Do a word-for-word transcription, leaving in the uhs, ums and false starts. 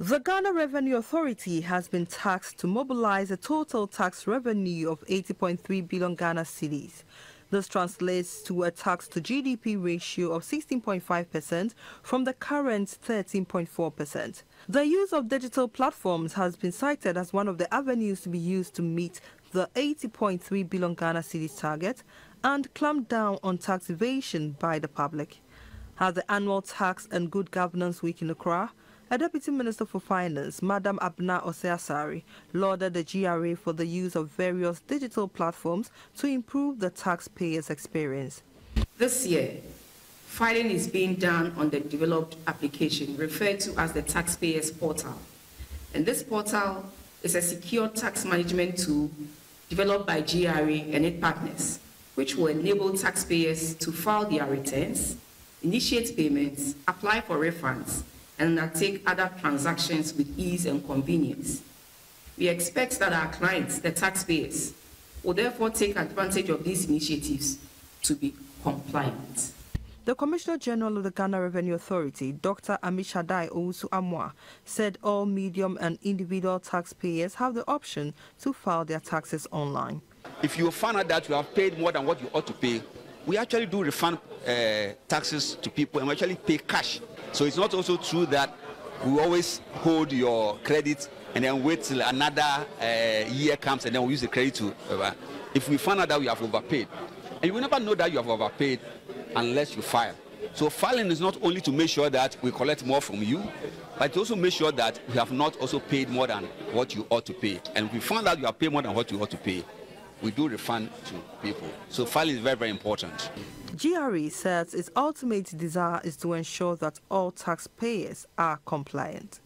The Ghana Revenue Authority has been tasked to mobilize a total tax revenue of eighty point three billion Ghana cedis. This translates to a tax-to-G D P ratio of sixteen point five percent from the current thirteen point four percent. The use of digital platforms has been cited as one of the avenues to be used to meet the eighty point three billion Ghana cedis target and clamp down on tax evasion by the public. At the annual Tax and Good Governance Week in Accra, a Deputy Minister for Finance, Madam Abna Oseasari, lauded the G R A for the use of various digital platforms to improve the taxpayers' experience. This year, filing is being done on the developed application referred to as the Taxpayers Portal. And this portal is a secure tax management tool developed by G R A and its partners, which will enable taxpayers to file their returns, initiate payments, apply for refunds, and undertake other transactions with ease and convenience. We expect that our clients, the taxpayers, will therefore take advantage of these initiatives to be compliant. The Commissioner General of the Ghana Revenue Authority, Doctor Amishadai Owusu-Amwa, said all medium and individual taxpayers have the option to file their taxes online. If you find out that you have paid more than what you ought to pay, we actually do refund uh, taxes to people, and we actually pay cash. So it's not also true that we always hold your credit and then wait till another uh, year comes and then we use the credit to. Uh, if we find out that we have overpaid, and you will never know that you have overpaid unless you file. So filing is not only to make sure that we collect more from you, but to also make sure that we have not also paid more than what you ought to pay. And if we find out you have paid more than what you ought to pay, we do refund to people. So filing is very, very important. G R A says its ultimate desire is to ensure that all taxpayers are compliant.